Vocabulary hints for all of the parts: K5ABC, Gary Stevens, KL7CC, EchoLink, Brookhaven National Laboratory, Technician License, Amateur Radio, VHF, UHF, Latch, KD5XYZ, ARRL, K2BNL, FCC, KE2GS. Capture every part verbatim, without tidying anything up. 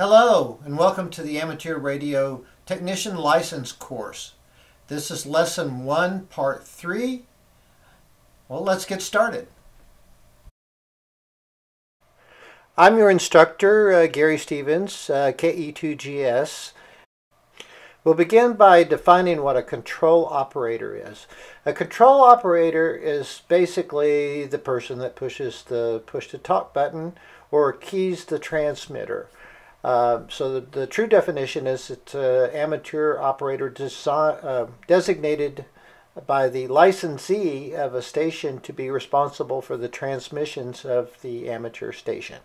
Hello and welcome to the Amateur Radio Technician License course. This is Lesson one, Part three. Well, let's get started. I'm your instructor, uh, Gary Stevens, uh, K E two G S. We'll begin by defining what a control operator is. A control operator is basically the person that pushes the push-to-talk button or keys the transmitter. Uh, so the, the true definition is it's an amateur operator desi uh, designated by the licensee of a station to be responsible for the transmissions of the amateur station.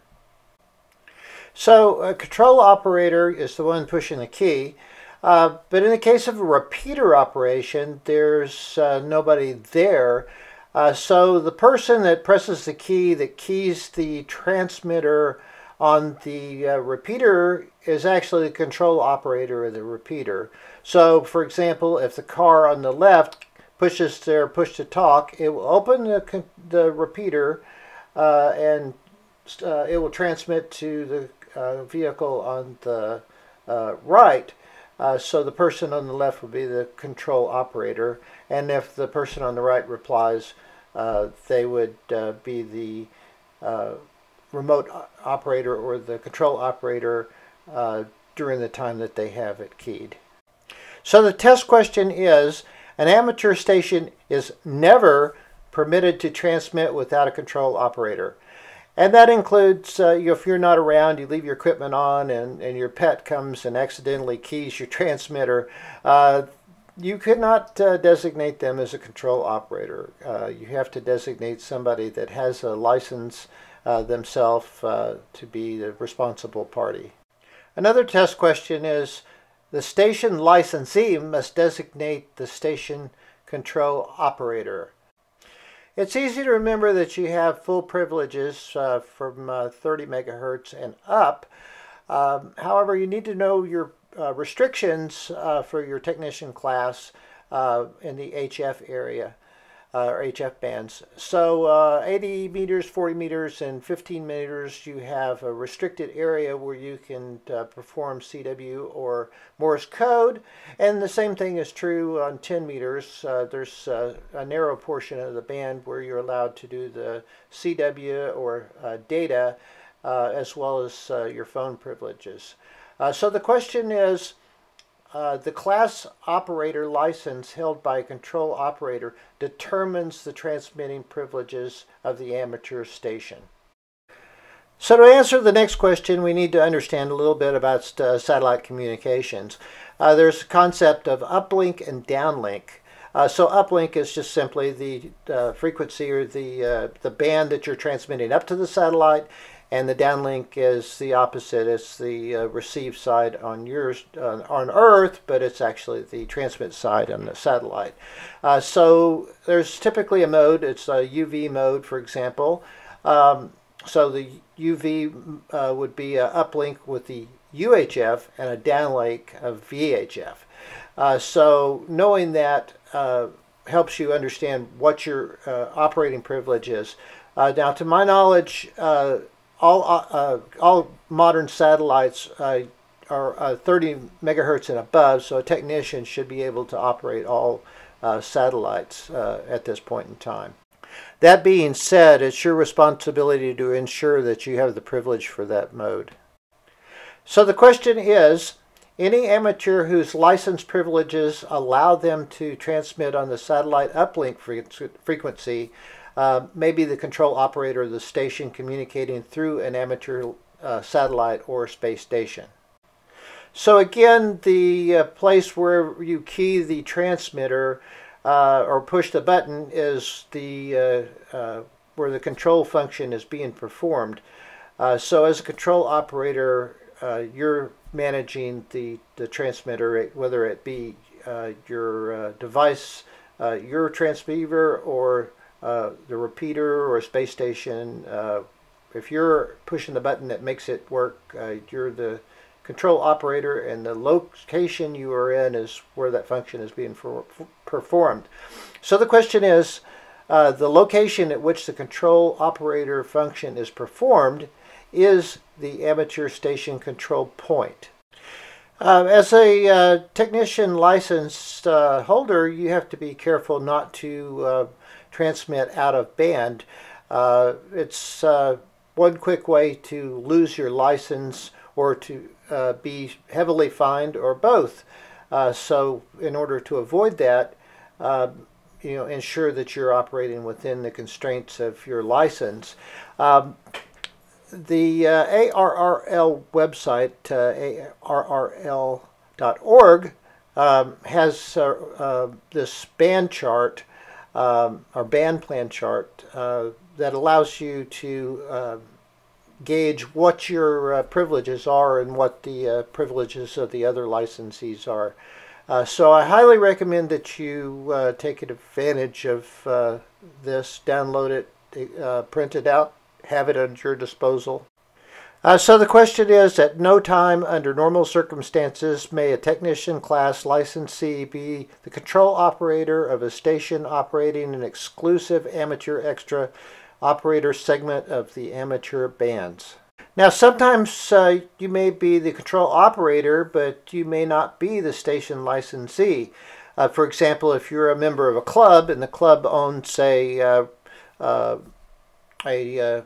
So a control operator is the one pushing the key, uh, but in the case of a repeater operation, there's uh, nobody there. Uh, so the person that presses the key that keys the transmitter on the uh, repeater is actually the control operator of the repeater. So, for example, if the car on the left pushes their push-to-talk, it will open the, the repeater uh, and uh, it will transmit to the uh, vehicle on the uh, right. Uh, so the person on the left will be the control operator, and if the person on the right replies, uh, they would uh, be the uh, remote operator or the control operator uh, during the time that they have it keyed. So the test question is, an amateur station is never permitted to transmit without a control operator. And that includes uh, if you're not around, you leave your equipment on and, and your pet comes and accidentally keys your transmitter. Uh, you could not uh, designate them as a control operator. Uh, you have to designate somebody that has a license Uh, themselves uh, to be the responsible party. Another test question is, the station licensee must designate the station control operator. It's easy to remember that you have full privileges uh, from uh, thirty megahertz and up. Um, however, you need to know your uh, restrictions uh, for your technician class uh, in the H F area. Uh, or H F bands. So uh, eighty meters, forty meters, and fifteen meters, you have a restricted area where you can uh, perform C W or Morse code. And the same thing is true on ten meters. Uh, there's uh, a narrow portion of the band where you're allowed to do the C W or uh, data uh, as well as uh, your phone privileges. Uh, so the question is, Uh, the class operator license held by a control operator determines the transmitting privileges of the amateur station. So to answer the next question, we need to understand a little bit about uh, satellite communications. Uh, there's a concept of uplink and downlink. Uh, so uplink is just simply the uh, frequency or the, uh, the band that you're transmitting up to the satellite. And the downlink is the opposite. It's the uh, receive side on yours uh, on Earth, but it's actually the transmit side on the satellite. Uh, so there's typically a mode. It's a U V mode, for example. Um, so the U V uh, would be an uplink with the U H F and a downlink of V H F. Uh, so knowing that uh, helps you understand what your uh, operating privilege is. Uh, now, to my knowledge, uh, All, uh, all modern satellites uh, are uh, thirty megahertz and above, so a technician should be able to operate all uh, satellites uh, at this point in time. That being said, it's your responsibility to ensure that you have the privilege for that mode. So the question is, any amateur whose license privileges allow them to transmit on the satellite uplink fre frequency Uh, maybe the control operator of the station communicating through an amateur uh, satellite or space station. So again, the uh, place where you key the transmitter uh, or push the button is the uh, uh, where the control function is being performed. Uh, so as a control operator, uh, you're managing the, the transmitter, whether it be uh, your uh, device, uh, your transceiver, or Uh, the repeater or a space station. Uh, if you're pushing the button that makes it work, uh, you're the control operator, and the location you are in is where that function is being for, for performed. So the question is, uh, the location at which the control operator function is performed is the amateur station control point. Uh, as a uh, technician license uh, holder, you have to be careful not to uh, transmit out of band. Uh, it's uh, one quick way to lose your license or to uh, be heavily fined, or both. Uh, so in order to avoid that, uh, you know, ensure that you're operating within the constraints of your license. Um, the uh, A R R L website, uh, A R R L dot org, um, has uh, uh, this band chart, um, or band plan chart, uh, that allows you to uh, gauge what your uh, privileges are and what the uh, privileges of the other licensees are. Uh, so I highly recommend that you uh, take advantage of uh, this, download it, uh, print it out, have it at your disposal. Uh, so the question is, at no time under normal circumstances may a technician class licensee be the control operator of a station operating an exclusive amateur extra operator segment of the amateur bands. Now, sometimes uh, you may be the control operator, but you may not be the station licensee. Uh, for example, if you're a member of a club and the club owns, say, uh, uh, a uh,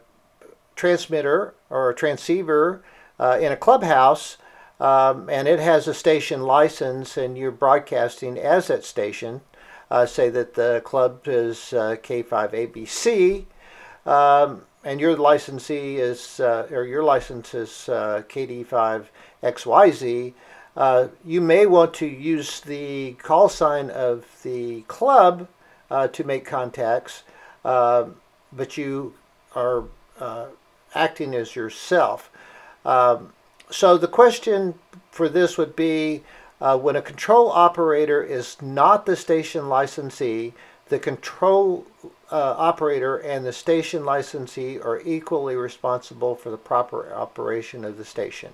transmitter or a transceiver uh, in a clubhouse, um, and it has a station license and you're broadcasting as that station, uh, say that the club is uh, K five A B C, um, and your licensee is, uh, or your license is uh, K D five X Y Z, uh, you may want to use the call sign of the club uh, to make contacts, uh, but you are uh, acting as yourself. Um, so the question for this would be, uh, when a control operator is not the station licensee, the control Uh, operator and the station licensee are equally responsible for the proper operation of the station.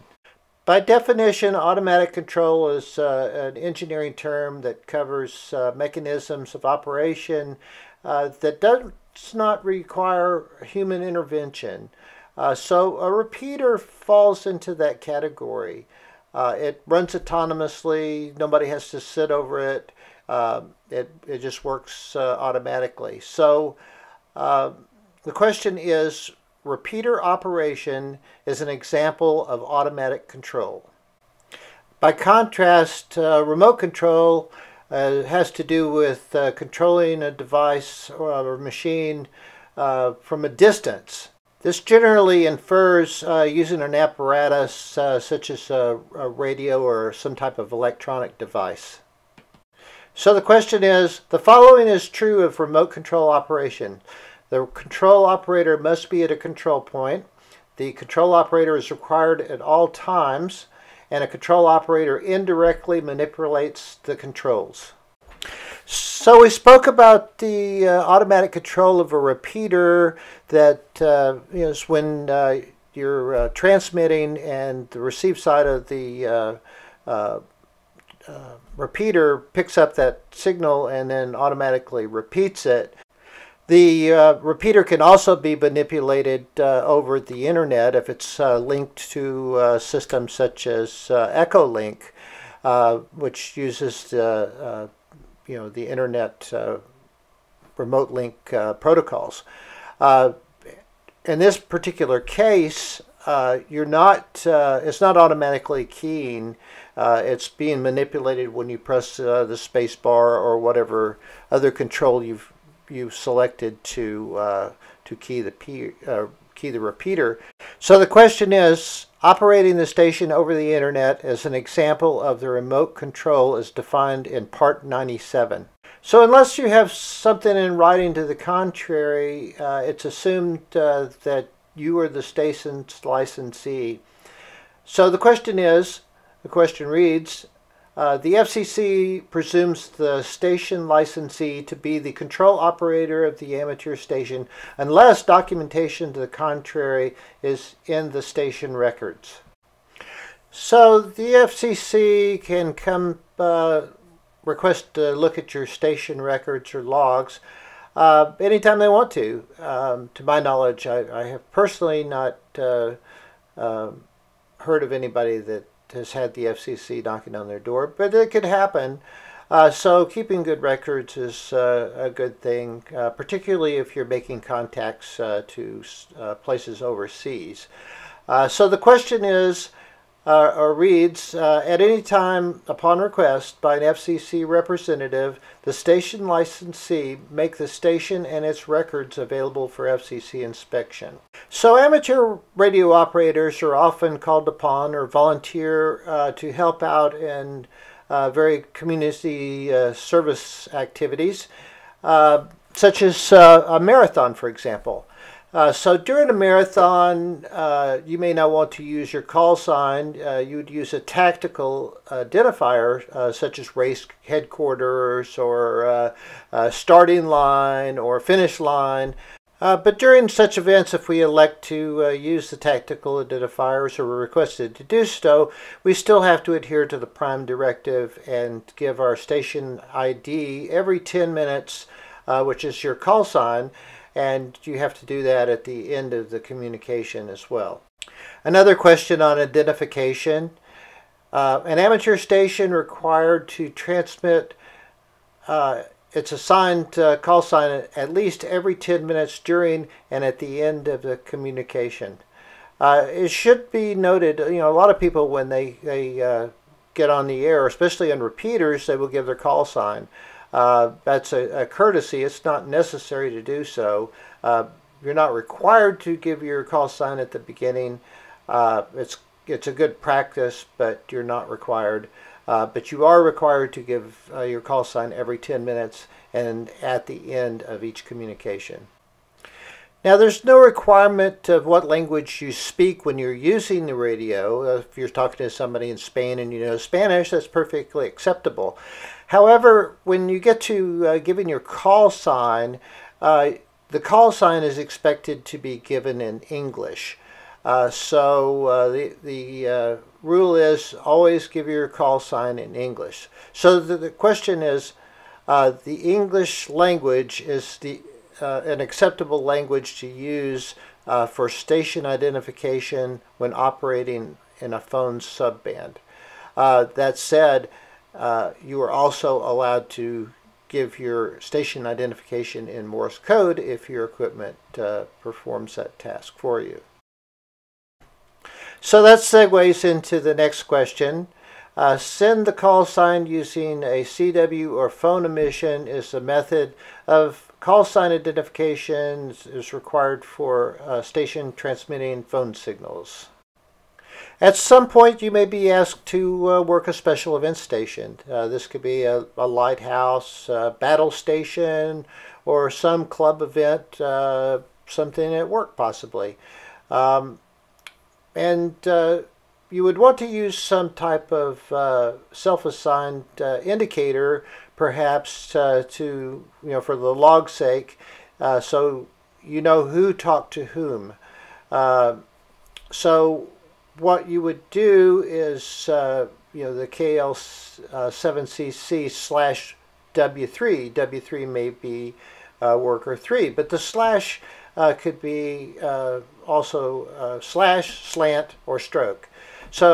By definition, automatic control is uh, an engineering term that covers uh, mechanisms of operation uh, that does not require human intervention. Uh, so a repeater falls into that category. Uh, it runs autonomously, nobody has to sit over it. Uh, it, it just works uh, automatically. So uh, the question is, repeater operation is an example of automatic control. By contrast, uh, remote control uh, has to do with uh, controlling a device or a machine uh, from a distance. This generally infers uh, using an apparatus uh, such as a, a radio or some type of electronic device. So the question is, the following is true of remote control operation. The control operator must be at a control point. The control operator is required at all times, and a control operator indirectly manipulates the controls. So we spoke about the uh, automatic control of a repeater that uh, is when uh, you're uh, transmitting and the receive side of the uh, uh, Uh, repeater picks up that signal and then automatically repeats it. The uh, repeater can also be manipulated uh, over the internet if it's uh, linked to uh, systems such as uh, EchoLink, uh, which uses the uh, you know the internet uh, remote link uh, protocols. Uh, in this particular case, Uh, you're not, uh, it's not automatically keying, uh, it's being manipulated when you press uh, the space bar or whatever other control you've, you've selected to, uh, to key the, P, uh, key the repeater. So the question is, operating the station over the internet as an example of the remote control is defined in part ninety-seven. So unless you have something in writing to the contrary, uh, it's assumed uh, that you are the station's licensee. So the question is, the question reads, uh, the F C C presumes the station licensee to be the control operator of the amateur station unless documentation to the contrary is in the station records. So the F C C can come uh, request to look at your station records or logs Uh, anytime they want to. Um, to my knowledge, I, I have personally not uh, uh, heard of anybody that has had the F C C knocking on their door, but it could happen. Uh, so keeping good records is uh, a good thing, uh, particularly if you're making contacts uh, to uh, places overseas. Uh, so the question is, uh, or reads, uh, at any time upon request by an F C C representative, the station licensee make the station and its records available for F C C inspection. So amateur radio operators are often called upon or volunteer uh, to help out in Uh, very community uh, service activities, uh, such as uh, a marathon, for example. Uh, so during a marathon, uh, you may not want to use your call sign. Uh, you would use a tactical identifier, uh, such as race headquarters or uh, uh, starting line or finish line. Uh, but during such events, if we elect to uh, use the tactical identifiers or we're requested to do so, we still have to adhere to the prime directive and give our station I D every ten minutes, uh, which is your call sign, and you have to do that at the end of the communication as well. Another question on identification. Uh, an amateur station required to transmit uh, It's assigned uh, call sign at least every ten minutes during and at the end of the communication. Uh, it should be noted, you know, a lot of people when they, they uh, get on the air, especially on repeaters, they will give their call sign. Uh, that's a, a courtesy. It's not necessary to do so. Uh, you're not required to give your call sign at the beginning. Uh, it's, it's a good practice, but you're not required. Uh, but you are required to give uh, your call sign every ten minutes and at the end of each communication. Now, there's no requirement of what language you speak when you're using the radio. Uh, if you're talking to somebody in Spain and you know Spanish, that's perfectly acceptable. However, when you get to uh, giving your call sign, uh, the call sign is expected to be given in English. Uh, so uh, the, the uh, rule is always give your call sign in English. So the, the question is, uh, the English language is the, uh, an acceptable language to use uh, for station identification when operating in a phone subband. Uh, that said, uh, you are also allowed to give your station identification in Morse code if your equipment uh, performs that task for you. So that segues into the next question. Uh, send the call sign using a C W or phone emission is the method of call sign identification is required for uh, station transmitting phone signals. At some point, you may be asked to uh, work a special event station. Uh, this could be a, a lighthouse, uh, battle station, or some club event, uh, something at work possibly. Um, And uh, you would want to use some type of uh, self-assigned uh, indicator, perhaps uh, to, you know, for the log's sake, uh, so you know who talked to whom. Uh, so what you would do is, uh, you know, the K L seven C C slash W three. W three may be uh, worker three, but the slash Uh, could be uh, also uh, slash, slant, or stroke. So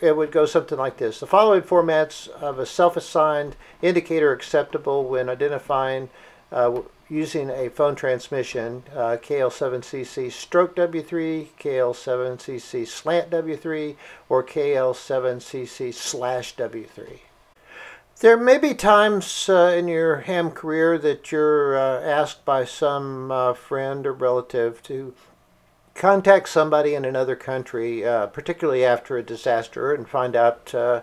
it would go something like this. The following formats of a self-assigned indicator acceptable when identifying uh, using a phone transmission, uh, K L seven C C stroke W three, K L seven C C slant W three, or K L seven C C slash W three. There may be times uh, in your ham career that you're uh, asked by some uh, friend or relative to contact somebody in another country, uh, particularly after a disaster, and find out uh,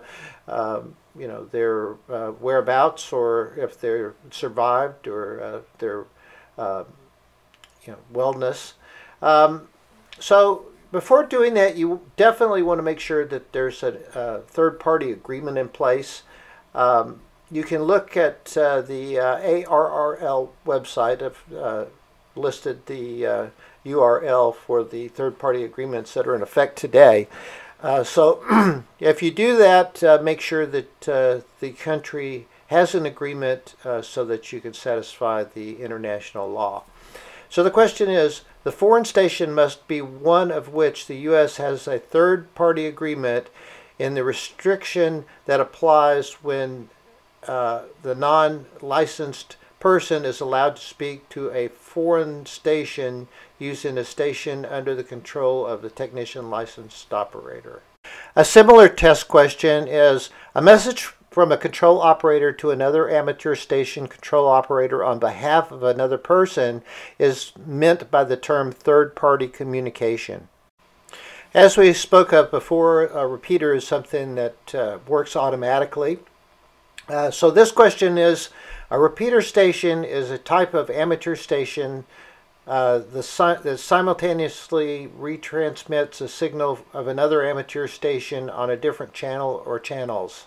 uh, you know, their uh, whereabouts, or if they're survived, or uh, their uh, you know, wellness. Um, so before doing that, you definitely want to make sure that there's a, a third-party agreement in place. Um, you can look at uh, the uh, A R R L website. I've uh, listed the uh, U R L for the third-party agreements that are in effect today. Uh, so if you do that, uh, make sure that uh, the country has an agreement uh, so that you can satisfy the international law. So the question is, the foreign station must be one of which the U S has a third-party agreement in the restriction that applies when uh, the non-licensed person is allowed to speak to a foreign station using a station under the control of the technician licensed operator. A similar test question is a message from a control operator to another amateur station control operator on behalf of another person is meant by the term third-party communication. As we spoke of before, a repeater is something that uh, works automatically. Uh, so this question is, a repeater station is a type of amateur station uh, that, si that simultaneously retransmits a signal of another amateur station on a different channel or channels.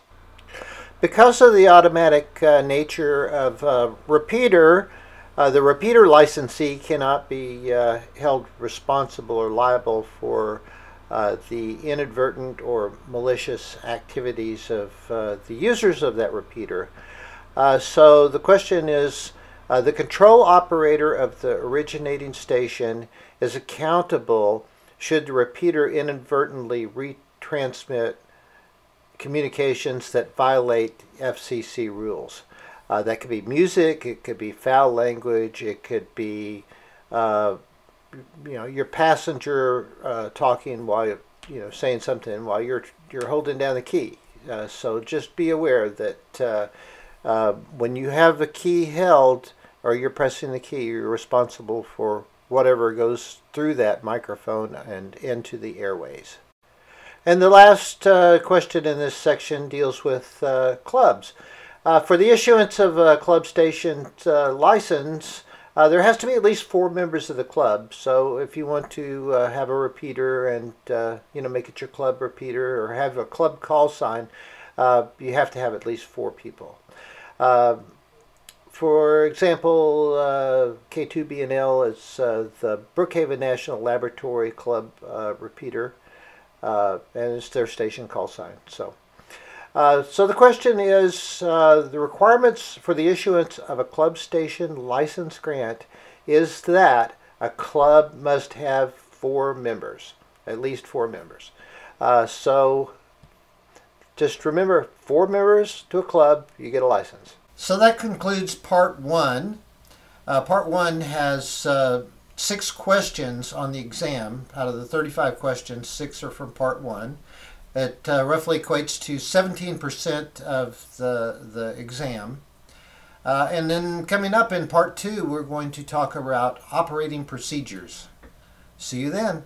Because of the automatic uh, nature of uh, repeater, uh, the repeater licensee cannot be uh, held responsible or liable for uh, the inadvertent or malicious activities of uh, the users of that repeater. Uh, so the question is, uh, the control operator of the originating station is accountable should the repeater inadvertently retransmit communications that violate F C C rules. Uh, that could be music, it could be foul language, it could be uh, you know, your passenger uh, talking while you're, you know, saying something while you're you're holding down the key. Uh, so just be aware that uh, uh, when you have the key held or you're pressing the key, you're responsible for whatever goes through that microphone and into the airways. And the last uh, question in this section deals with uh, clubs. Uh, for the issuance of a club station uh, license, uh, there has to be at least four members of the club. So if you want to uh, have a repeater and uh, you know, make it your club repeater or have a club call sign, uh, you have to have at least four people. Uh, for example, uh, K two B N L is uh, the Brookhaven National Laboratory Club uh, repeater. Uh, and it's their station call sign. So, uh, so the question is, uh, the requirements for the issuance of a club station license grant is that a club must have four members, at least four members. Uh, so just remember, four members to a club, you get a license. So that concludes part one. Uh, part one has uh, six questions on the exam. Out of the thirty-five questions, six are from part one. That uh, roughly equates to seventeen percent of the, the exam. Uh, and then coming up in part two, we're going to talk about operating procedures. See you then.